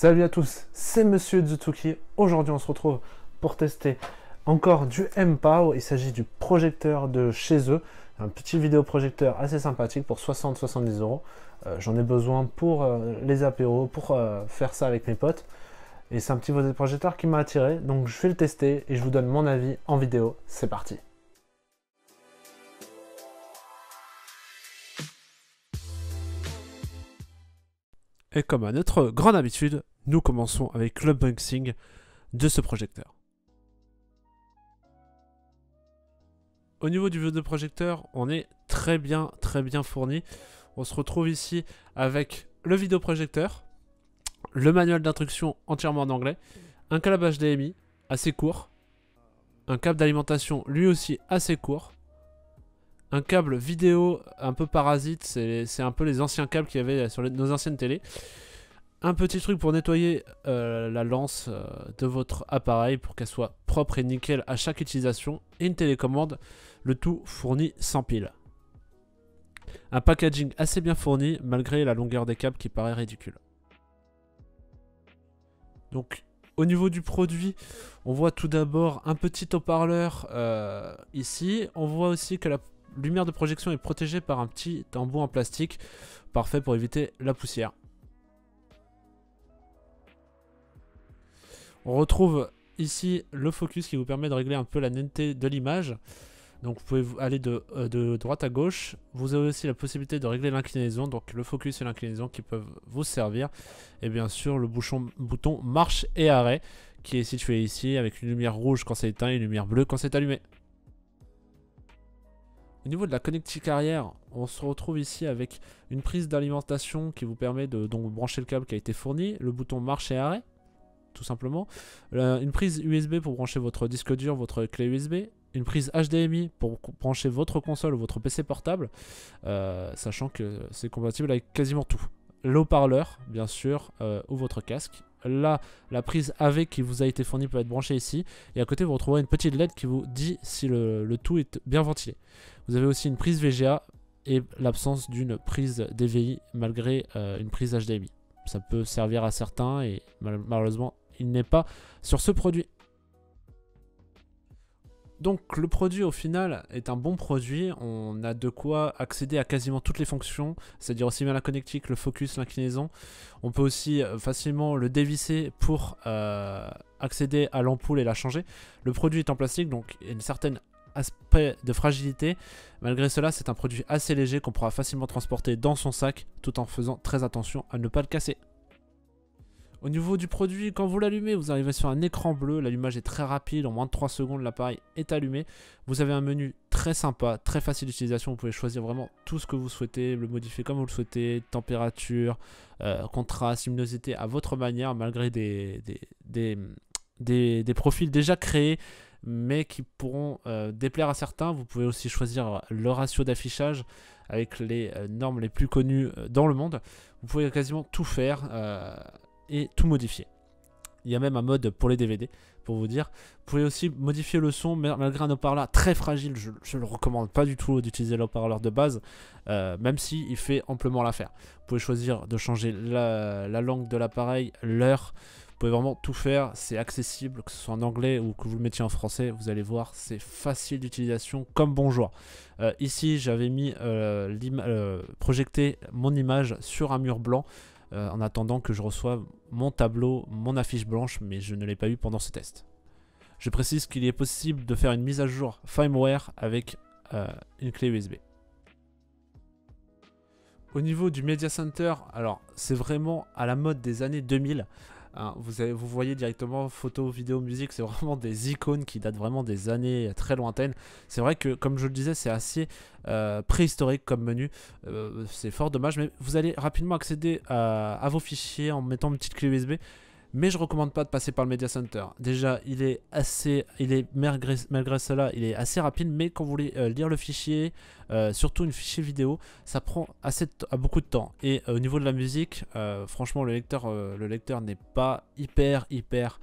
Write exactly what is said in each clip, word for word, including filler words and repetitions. Salut à tous, c'est Monsieur Husotsuki. Aujourd'hui on se retrouve pour tester encore du M-Pow. Il s'agit du projecteur de chez eux, un petit vidéoprojecteur assez sympathique pour soixante à soixante-dix euros. J'en ai besoin pour euh, les apéros, pour euh, faire ça avec mes potes. Et c'est un petit projecteur qui m'a attiré, donc je vais le tester et je vous donne mon avis en vidéo. C'est parti. Et comme à notre grande habitude, nous commençons avec l'unboxing de ce projecteur. Au niveau du vidéoprojecteur, on est très bien, très bien fourni. On se retrouve ici avec le vidéoprojecteur, le manuel d'instruction entièrement en anglais, un câble H D M I assez court, un câble d'alimentation lui aussi assez court, un câble vidéo un peu parasite, c'est un peu les anciens câbles qu'il y avait sur les, nos anciennes télés. Un petit truc pour nettoyer euh, la lance euh, de votre appareil pour qu'elle soit propre et nickel à chaque utilisation. Et une télécommande, le tout fourni sans pile. Un packaging assez bien fourni malgré la longueur des câbles qui paraît ridicule. Donc au niveau du produit, on voit tout d'abord un petit haut-parleur euh, ici. On voit aussi que la lumière de projection est protégée par un petit embout en plastique, parfait pour éviter la poussière. On retrouve ici le focus qui vous permet de régler un peu la netteté de l'image. Donc vous pouvez aller de, euh, de droite à gauche. Vous avez aussi la possibilité de régler l'inclinaison, donc le focus et l'inclinaison qui peuvent vous servir. Et bien sûr le bouchon, bouton marche et arrêt qui est situé ici avec une lumière rouge quand c'est éteint et une lumière bleue quand c'est allumé. Au niveau de la connectique arrière, on se retrouve ici avec une prise d'alimentation qui vous permet de donc, brancher le câble qui a été fourni, le bouton marche et arrêt, tout simplement, euh, une prise U S B pour brancher votre disque dur, votre clé U S B, une prise H D M I pour brancher votre console ou votre P C portable, euh, sachant que c'est compatible avec quasiment tout. L'haut-parleur, bien sûr, euh, ou votre casque. Là, la prise A V qui vous a été fournie peut être branchée ici. Et à côté, vous retrouverez une petite L E D qui vous dit si le, le tout est bien ventilé. Vous avez aussi une prise V G A et l'absence d'une prise D V I malgré euh, une prise H D M I. Ça peut servir à certains et mal malheureusement, il n'est pas sur ce produit. Donc le produit au final est un bon produit, on a de quoi accéder à quasiment toutes les fonctions, c'est-à-dire aussi bien la connectique, le focus, l'inclinaison. On peut aussi facilement le dévisser pour euh, accéder à l'ampoule et la changer. Le produit est en plastique donc il y a une certaine aspect de fragilité. Malgré cela c'est un produit assez léger qu'on pourra facilement transporter dans son sac tout en faisant très attention à ne pas le casser. Au niveau du produit, quand vous l'allumez, vous arrivez sur un écran bleu, l'allumage est très rapide, en moins de trois secondes l'appareil est allumé. Vous avez un menu très sympa, très facile d'utilisation, vous pouvez choisir vraiment tout ce que vous souhaitez, le modifier comme vous le souhaitez, température, euh, contraste, luminosité à votre manière, malgré des, des, des, des, des profils déjà créés, mais qui pourront euh, déplaire à certains. Vous pouvez aussi choisir le ratio d'affichage avec les euh, normes les plus connues euh, dans le monde. Vous pouvez quasiment tout faire. Euh, et tout modifier. Il y a même un mode pour les D V D, pour vous dire. Vous pouvez aussi modifier le son, malgré un haut-parleur très fragile. Je ne le recommande pas du tout d'utiliser le haut-parleur de base, euh, même s'il fait amplement l'affaire. Vous pouvez choisir de changer la, la langue de l'appareil, l'heure. Vous pouvez vraiment tout faire, c'est accessible, que ce soit en anglais ou que vous le mettiez en français. Vous allez voir, c'est facile d'utilisation comme bonjour. Euh, ici, j'avais mis euh, euh, projeté mon image sur un mur blanc. Euh, en attendant que je reçoive mon tableau, mon affiche blanche, mais je ne l'ai pas eu pendant ce test. Je précise qu'il est possible de faire une mise à jour firmware avec euh, une clé U S B. Au niveau du Media Center, alors c'est vraiment à la mode des années deux mille. Hein, vous, avez, vous voyez directement photo, vidéo, musique, c'est vraiment des icônes qui datent vraiment des années très lointaines. C'est vrai que, comme je le disais, c'est assez euh, préhistorique comme menu. Euh, c'est fort dommage, mais vous allez rapidement accéder à, à vos fichiers en mettant une petite clé U S B. Mais je recommande pas de passer par le Media Center. Déjà, il est assez, il est malgré, malgré cela, il est assez rapide. Mais quand vous voulez euh, lire le fichier, euh, surtout une fichier vidéo, ça prend assez à beaucoup de temps. Et euh, au niveau de la musique, euh, franchement, le lecteur, euh, le lecteur n'est pas hyper, hyper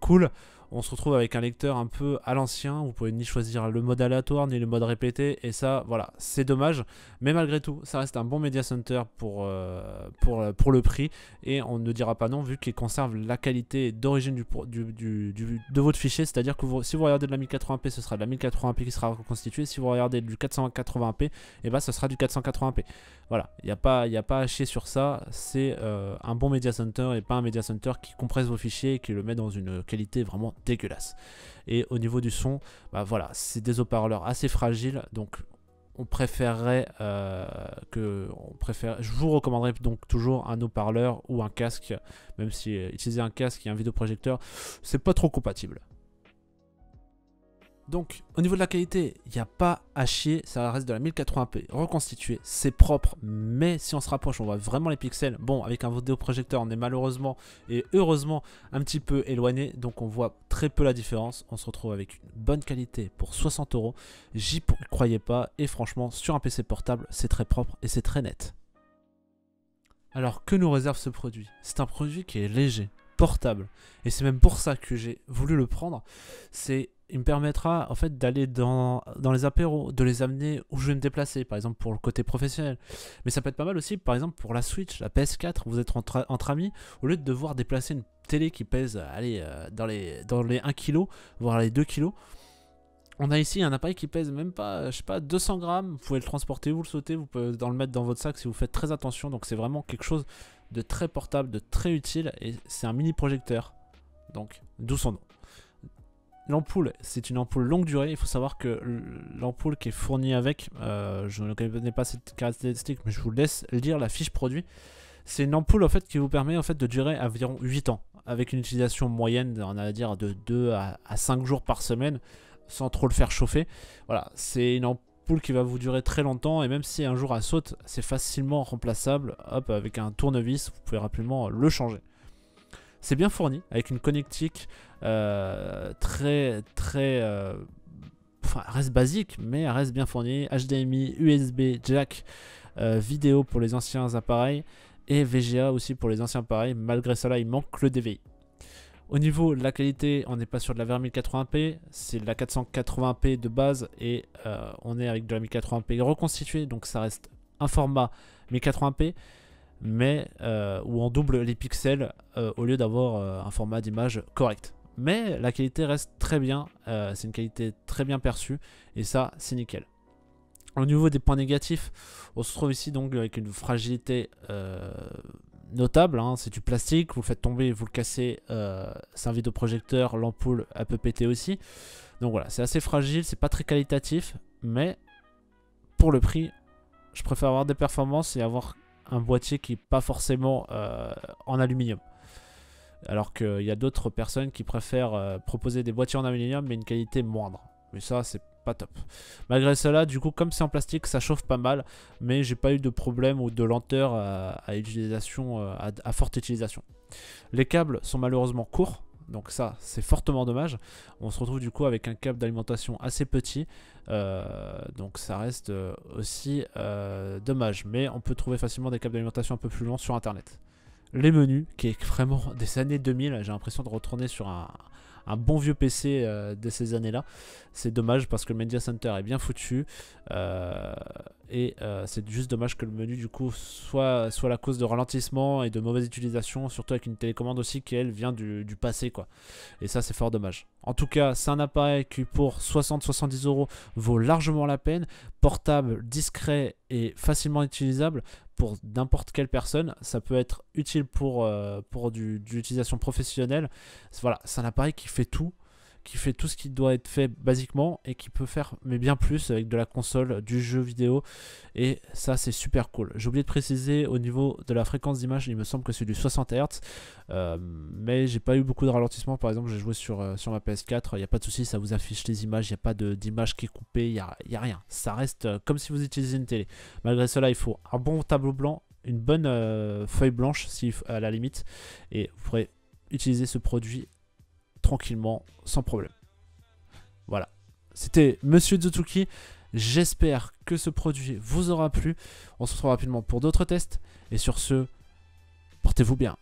cool. on se retrouve avec un lecteur un peu à l'ancien. Vous pouvez ni choisir le mode aléatoire ni le mode répété, et ça voilà, c'est dommage, mais malgré tout ça reste un bon Media Center pour, euh, pour, pour le prix, et on ne dira pas non vu qu'il conserve la qualité d'origine du, du, du, du, de votre fichier, c'est à dire que vous, si vous regardez de la mille quatre-vingts p, ce sera de la mille quatre-vingts p qui sera reconstituée, si vous regardez du quatre cent quatre-vingts p, et bah ce sera du quatre cent quatre-vingts p. Voilà, il n'y a pas, y a pas à chier sur ça, c'est euh, un bon Media Center et pas un Media Center qui compresse vos fichiers et qui le met dans une qualité vraiment dégueulasse. Et au niveau du son, bah voilà, c'est des haut-parleurs assez fragiles, donc on préférerait euh, que on préfère, je vous recommanderais donc toujours un haut-parleur ou un casque, même si euh, utiliser un casque et un vidéoprojecteur, c'est pas trop compatible. Donc au niveau de la qualité, il n'y a pas à chier, ça reste de la mille quatre-vingts p reconstituée, c'est propre, mais si on se rapproche, on voit vraiment les pixels. Bon, avec un vidéoprojecteur, on est malheureusement et heureusement un petit peu éloigné, donc on voit très peu la différence. On se retrouve avec une bonne qualité pour soixante euros, j'y croyais pas, et franchement, sur un P C portable, c'est très propre et c'est très net. Alors que nous réserve ce produit? C'est un produit qui est léger, portable, et c'est même pour ça que j'ai voulu le prendre. C'est il me permettra en fait d'aller dans, dans les apéros, de les amener où je vais me déplacer, par exemple pour le côté professionnel. Mais ça peut être pas mal aussi, par exemple pour la Switch, la P S quatre, vous êtes entre, entre amis, au lieu de devoir déplacer une télé qui pèse allez, euh, dans, les, dans les un kilo, voire les deux kilos, on a ici un appareil qui pèse même pas, je sais pas, deux cents grammes, vous pouvez le transporter, vous le sautez, vous pouvez dans le mettre dans votre sac si vous faites très attention, donc c'est vraiment quelque chose de très portable, de très utile, et c'est un mini projecteur, donc d'où son nom. L'ampoule, c'est une ampoule longue durée, il faut savoir que l'ampoule qui est fournie avec, euh, je ne connais pas cette caractéristique, mais je vous laisse lire la fiche produit. C'est une ampoule en fait qui vous permet en fait de durer environ huit ans, avec une utilisation moyenne, on va dire de deux à cinq jours par semaine, sans trop le faire chauffer. Voilà, c'est une ampoule qui va vous durer très longtemps, et même si un jour elle saute, c'est facilement remplaçable. Hop, avec un tournevis, vous pouvez rapidement le changer. C'est bien fourni, avec une connectique euh, très, très, euh, enfin, reste basique, mais reste bien fournie. H D M I, U S B, jack, euh, vidéo pour les anciens appareils, et V G A aussi pour les anciens appareils. Malgré cela, il manque le D V I. Au niveau de la qualité, on n'est pas sur de la mille quatre-vingts p, c'est de la quatre cent quatre-vingts p de base, et euh, on est avec de la mille quatre-vingts p reconstituée, donc ça reste un format mille quatre-vingts p. Mais euh, où on double les pixels euh, au lieu d'avoir euh, un format d'image correct. Mais la qualité reste très bien, euh, c'est une qualité très bien perçue, et ça c'est nickel. Au niveau des points négatifs, on se trouve ici donc avec une fragilité euh, notable, hein. C'est du plastique, vous le faites tomber, vous le cassez, euh, c'est un vidéoprojecteur, l'ampoule elle peut péter aussi. Donc voilà, c'est assez fragile, c'est pas très qualitatif, mais pour le prix, je préfère avoir des performances et avoir un boîtier qui n'est pas forcément euh, en aluminium, alors qu'il y a d'autres personnes qui préfèrent euh, proposer des boîtiers en aluminium mais une qualité moindre, mais ça c'est pas top. Malgré cela, du coup, comme c'est en plastique, ça chauffe pas mal, mais j'ai pas eu de problème ou de lenteur à, à utilisation à, à forte utilisation. Les câbles sont malheureusement courts, donc ça c'est fortement dommage. On se retrouve du coup avec un câble d'alimentation assez petit, euh, donc ça reste aussi euh, dommage, mais on peut trouver facilement des câbles d'alimentation un peu plus longs sur internet. Les menus, qui est vraiment des années deux mille, j'ai l'impression de retourner sur un, un bon vieux P C euh, de ces années là. C'est dommage parce que le Media Center est bien foutu, euh, et euh, c'est juste dommage que le menu du coup soit, soit la cause de ralentissement et de mauvaise utilisation, surtout avec une télécommande aussi qui elle vient du, du passé quoi, et ça c'est fort dommage. En tout cas, c'est un appareil qui pour soixante à soixante-dix euros vaut largement la peine, portable, discret et facilement utilisable pour n'importe quelle personne. Ça peut être utile pour, euh, pour du, de l'utilisation professionnelle. Voilà, c'est un appareil qui fait tout, qui fait tout ce qui doit être fait basiquement et qui peut faire mais bien plus avec de la console, du jeu vidéo, et ça c'est super cool. J'ai oublié de préciser au niveau de la fréquence d'image, il me semble que c'est du soixante hertz, euh, mais j'ai pas eu beaucoup de ralentissement. Par exemple, j'ai joué sur, euh, sur ma P S quatre, il n'y a pas de souci, ça vous affiche les images, il n'y a pas d'image qui est coupée, il n'y a, y a rien, ça reste euh, comme si vous utilisiez une télé. Malgré cela, il faut un bon tableau blanc, une bonne euh, feuille blanche si à la limite, et vous pourrez utiliser ce produit tranquillement, sans problème. Voilà, c'était Monsieur Husotsuki. J'espère que ce produit vous aura plu. On se retrouve rapidement pour d'autres tests. Et sur ce, portez-vous bien.